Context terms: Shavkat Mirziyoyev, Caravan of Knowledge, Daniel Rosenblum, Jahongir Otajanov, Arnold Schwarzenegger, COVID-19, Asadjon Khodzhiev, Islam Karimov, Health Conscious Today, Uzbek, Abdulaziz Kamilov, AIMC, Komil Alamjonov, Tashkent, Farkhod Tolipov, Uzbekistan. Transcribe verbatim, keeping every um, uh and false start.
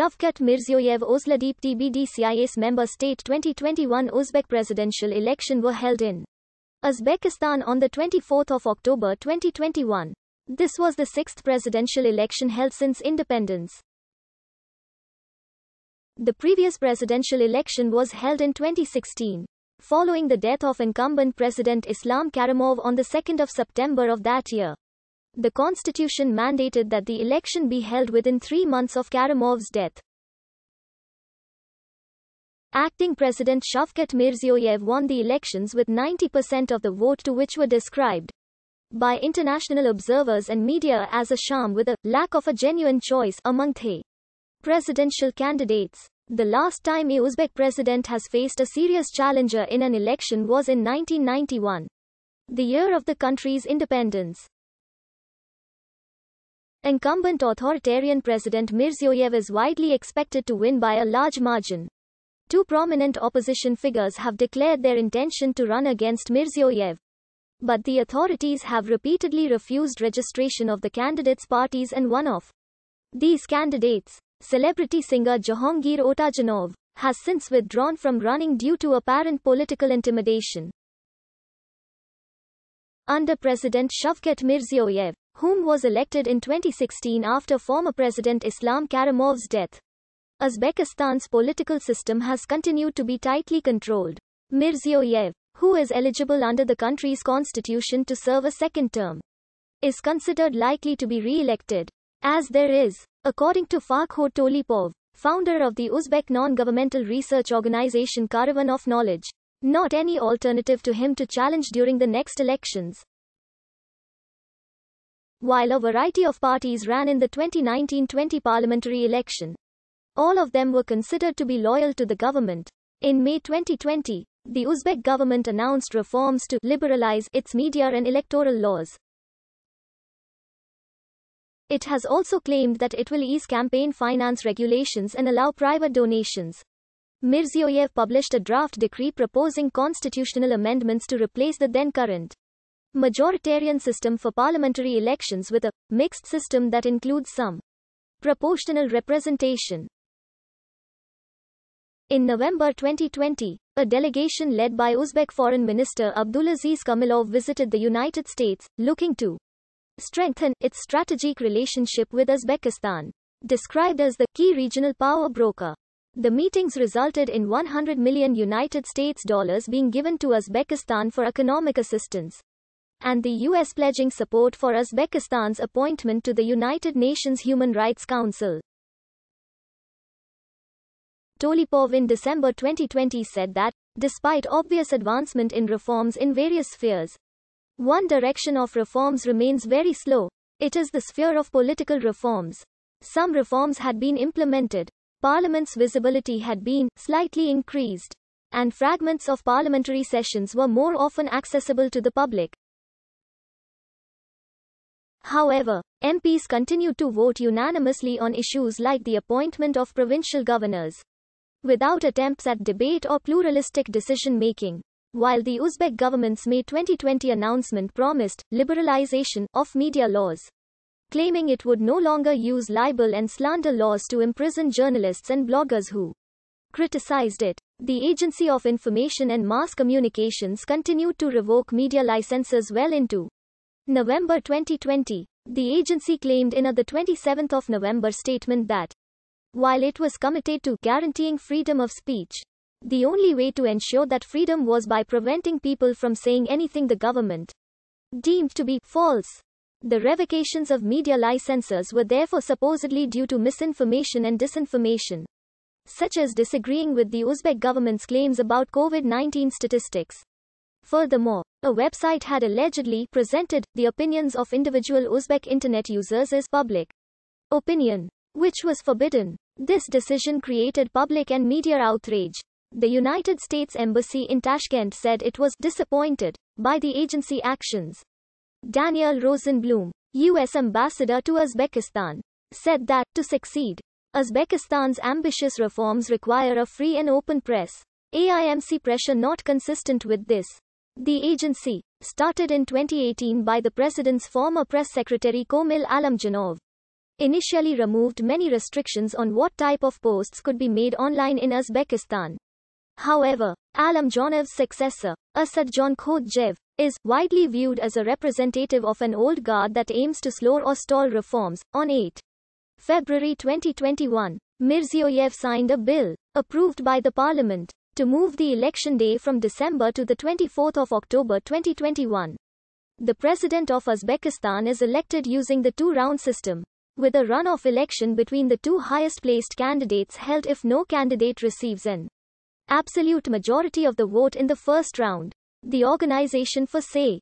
Shavkat Mirziyoyev Oslodip T B D C I S member state. Twenty twenty-one Uzbek presidential election were held in Uzbekistan on the twenty-fourth of October twenty twenty-one. This was the sixth presidential election held since independence. The previous presidential election was held in twenty sixteen, following the death of incumbent President Islam Karimov on the second of September of that year. The constitution mandated that the election be held within three months of Karimov's death. Acting President Shavkat Mirziyoyev won the elections with ninety percent of the vote, to which were described by international observers and media as a sham with a lack of a genuine choice among the presidential candidates. The last time a Uzbek president has faced a serious challenger in an election was in nineteen ninety-one, the year of the country's independence. Incumbent authoritarian President Mirziyoyev is widely expected to win by a large margin. Two prominent opposition figures have declared their intention to run against Mirziyoyev, but the authorities have repeatedly refused registration of the candidates' parties, and one of these candidates, celebrity singer Jahongir Otajanov, has since withdrawn from running due to apparent political intimidation. Under President Shavkat Mirziyoyev, whom was elected in twenty sixteen after former President Islam Karimov's death, Uzbekistan's political system has continued to be tightly controlled. Mirziyoyev, who is eligible under the country's constitution to serve a second term, is considered likely to be re-elected, as there is, according to Farkhod Tolipov, founder of the Uzbek non-governmental research organization Caravan of Knowledge, not any alternative to him to challenge during the next elections. While a variety of parties ran in the twenty nineteen twenty parliamentary election, all of them were considered to be loyal to the government. In May twenty twenty, the Uzbek government announced reforms to liberalize its media and electoral laws. It has also claimed that it will ease campaign finance regulations and allow private donations. Mirziyoyev published a draft decree proposing constitutional amendments to replace the then current majoritarian system for parliamentary elections with a mixed system that includes some proportional representation. In November twenty twenty, a delegation led by Uzbek Foreign Minister Abdulaziz Kamilov visited the United States, looking to strengthen its strategic relationship with Uzbekistan. Described as the key regional power broker, the meetings resulted in one hundred million United States dollars being given to Uzbekistan for economic assistance, and the U S pledging support for Uzbekistan's appointment to the United Nations Human Rights Council. Tolipov in December twenty twenty said that, despite obvious advancement in reforms in various spheres, one direction of reforms remains very slow. It is the sphere of political reforms. Some reforms had been implemented, Parliament's visibility had been slightly increased, and fragments of parliamentary sessions were more often accessible to the public. However, M Ps continued to vote unanimously on issues like the appointment of provincial governors, without attempts at debate or pluralistic decision-making. While the Uzbek government's May twenty twenty announcement promised liberalization of media laws, claiming it would no longer use libel and slander laws to imprison journalists and bloggers who criticized it, the Agency of Information and Mass Communications continued to revoke media licenses well into November twenty twenty, the agency claimed in a twenty-seventh of November statement that, while it was committed to guaranteeing freedom of speech, the only way to ensure that freedom was by preventing people from saying anything the government deemed to be false. The revocations of media licenses were therefore supposedly due to misinformation and disinformation, such as disagreeing with the Uzbek government's claims about COVID nineteen statistics. Furthermore, a website had allegedly presented the opinions of individual Uzbek internet users as public opinion, which was forbidden. This decision created public and media outrage. The United States Embassy in Tashkent said it was disappointed by the agency actions. Daniel Rosenblum, U S ambassador to Uzbekistan, said that, to succeed, Uzbekistan's ambitious reforms require a free and open press. A I M C pressure not consistent with this. The agency, started in twenty eighteen by the president's former press secretary Komil Alamjonov, initially removed many restrictions on what type of posts could be made online in Uzbekistan. However, Alamjonov's successor, Asadjon Khodzhiev, is widely viewed as a representative of an old guard that aims to slow or stall reforms. On the eighth of February twenty twenty-one, Mirziyoyev signed a bill, approved by the parliament, to move the election day from December to the twenty-fourth of October twenty twenty-one. The president of Uzbekistan is elected using the two-round system, with a runoff election between the two highest-placed candidates held if no candidate receives an absolute majority of the vote in the first round. The Organization for Say,